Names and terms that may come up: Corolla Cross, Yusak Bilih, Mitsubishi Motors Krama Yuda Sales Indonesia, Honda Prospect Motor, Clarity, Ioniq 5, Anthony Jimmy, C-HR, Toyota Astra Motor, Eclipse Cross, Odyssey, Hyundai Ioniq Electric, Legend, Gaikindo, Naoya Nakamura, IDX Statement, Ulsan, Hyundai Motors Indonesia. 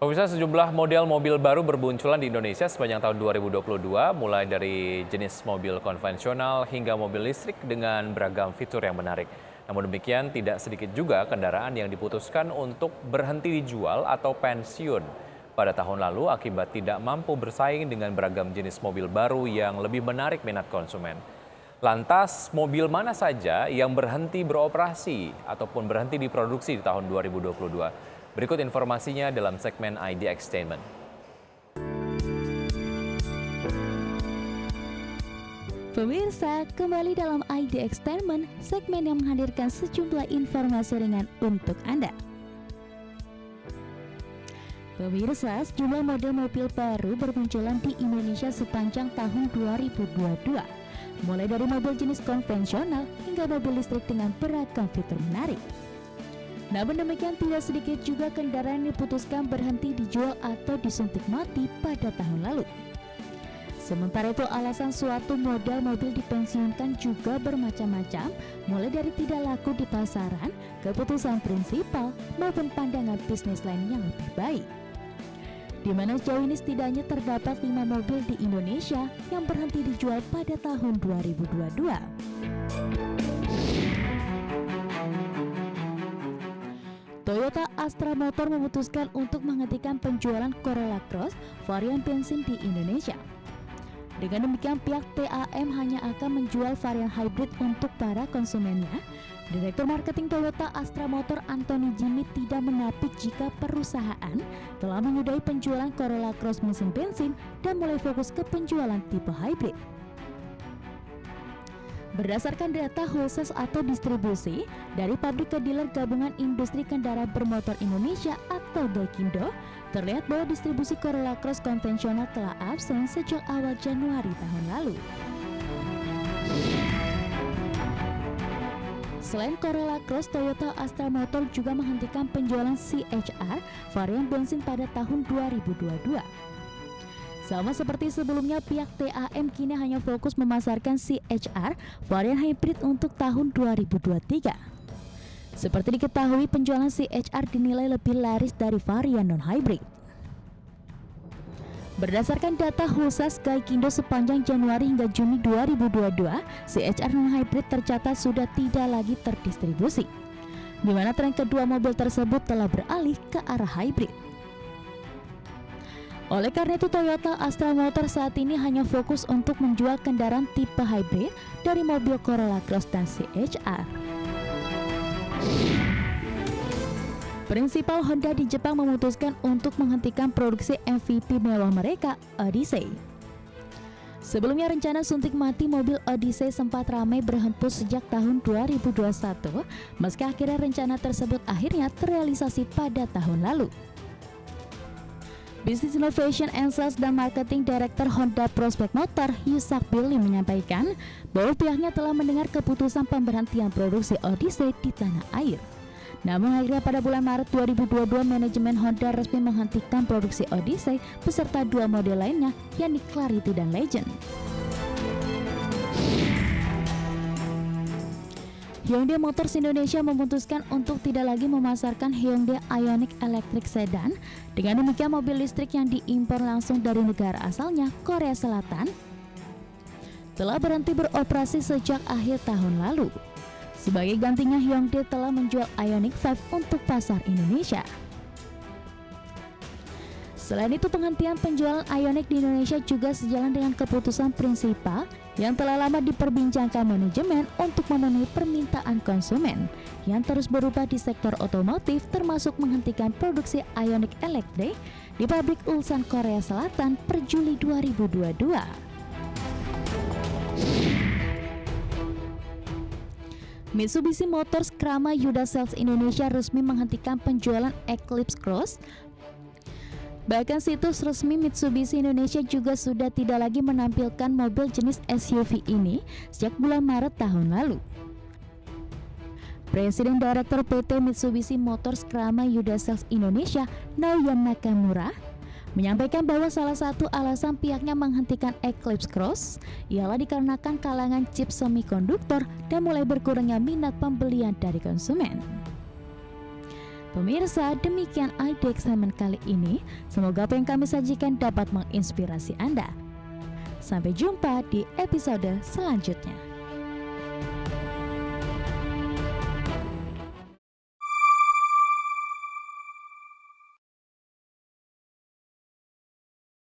Pemirsa, sejumlah model mobil baru bermunculan di Indonesia sepanjang tahun 2022, mulai dari jenis mobil konvensional hingga mobil listrik dengan beragam fitur yang menarik. Namun demikian, tidak sedikit juga kendaraan yang diputuskan untuk berhenti dijual atau pensiun pada tahun lalu akibat tidak mampu bersaing dengan beragam jenis mobil baru yang lebih menarik minat konsumen. Lantas, mobil mana saja yang berhenti beroperasi ataupun berhenti diproduksi di tahun 2022? Berikut informasinya dalam segmen IDX Statement. Pemirsa, kembali dalam IDX Statement, segmen yang menghadirkan sejumlah informasi ringan untuk Anda. Pemirsa, sejumlah model mobil baru bermunculan di Indonesia sepanjang tahun 2022. Mulai dari mobil jenis konvensional hingga mobil listrik dengan beragam fitur menarik. Namun demikian, tidak sedikit juga kendaraan diputuskan berhenti dijual atau disuntik mati pada tahun lalu. Sementara itu, alasan suatu model mobil dipensiunkan juga bermacam-macam, mulai dari tidak laku di pasaran, keputusan prinsipal, maupun pandangan bisnis lain yang lebih baik. Di mana sejauh ini setidaknya terdapat 5 mobil di Indonesia yang berhenti dijual pada tahun 2022. Toyota Astra Motor memutuskan untuk menghentikan penjualan Corolla Cross varian bensin di Indonesia. Dengan demikian, pihak TAM hanya akan menjual varian hybrid untuk para konsumennya. Direktur Marketing Toyota Astra Motor Anthony Jimmy tidak menampik jika perusahaan telah menyudahi penjualan Corolla Cross mesin bensin dan mulai fokus ke penjualan tipe hybrid. Berdasarkan data wholesale atau distribusi dari pabrik ke dealer gabungan industri kendaraan bermotor Indonesia atau Gaikindo, terlihat bahwa distribusi Corolla Cross konvensional telah absen sejak awal Januari tahun lalu. Selain Corolla Cross, Toyota Astra Motor juga menghentikan penjualan C-HR varian bensin pada tahun 2022. Sama seperti sebelumnya, pihak TAM kini hanya fokus memasarkan C-HR varian hybrid untuk tahun 2023. Seperti diketahui, penjualan C-HR dinilai lebih laris dari varian non-hybrid. Berdasarkan data khusus Gaikindo sepanjang Januari hingga Juni 2022, C-HR non-hybrid tercatat sudah tidak lagi terdistribusi, di mana tren kedua mobil tersebut telah beralih ke arah hybrid. Oleh karena itu, Toyota Astra Motor saat ini hanya fokus untuk menjual kendaraan tipe hybrid dari mobil Corolla Cross dan C-HR. Prinsipal Honda di Jepang memutuskan untuk menghentikan produksi MVP mewah mereka, Odyssey. Sebelumnya, rencana suntik mati mobil Odyssey sempat ramai berhembus sejak tahun 2021, meski akhirnya rencana tersebut akhirnya terrealisasi pada tahun lalu. Business Innovation and Sales dan Marketing Director Honda Prospect Motor, Yusak Bilih, menyampaikan bahwa pihaknya telah mendengar keputusan pemberhentian produksi Odyssey di tanah air. Namun akhirnya pada bulan Maret 2022, manajemen Honda resmi menghentikan produksi Odyssey beserta 2 model lainnya, yakni Clarity dan Legend. Hyundai Motors Indonesia memutuskan untuk tidak lagi memasarkan Hyundai Ioniq Electric Sedan. Dengan demikian, mobil listrik yang diimpor langsung dari negara asalnya, Korea Selatan, telah berhenti beroperasi sejak akhir tahun lalu. Sebagai gantinya, Hyundai telah menjual Ioniq 5 untuk pasar Indonesia. Selain itu, penghentian penjualan Ioniq di Indonesia juga sejalan dengan keputusan prinsipal yang telah lama diperbincangkan manajemen untuk memenuhi permintaan konsumen yang terus berubah di sektor otomotif, termasuk menghentikan produksi Ioniq Electric di pabrik Ulsan, Korea Selatan per Juli 2022. Mitsubishi Motors Krama Yuda Sales Indonesia resmi menghentikan penjualan Eclipse Cross. Bahkan situs resmi Mitsubishi Indonesia juga sudah tidak lagi menampilkan mobil jenis SUV ini sejak bulan Maret tahun lalu. Presiden Direktur PT Mitsubishi Motors Krama Yuda Sales Indonesia, Naoya Nakamura, menyampaikan bahwa salah satu alasan pihaknya menghentikan Eclipse Cross ialah dikarenakan kalangan chip semikonduktor dan mulai berkurangnya minat pembelian dari konsumen. Pemirsa, demikian IDX Statement kali ini. Semoga apa yang kami sajikan dapat menginspirasi Anda. Sampai jumpa di episode selanjutnya.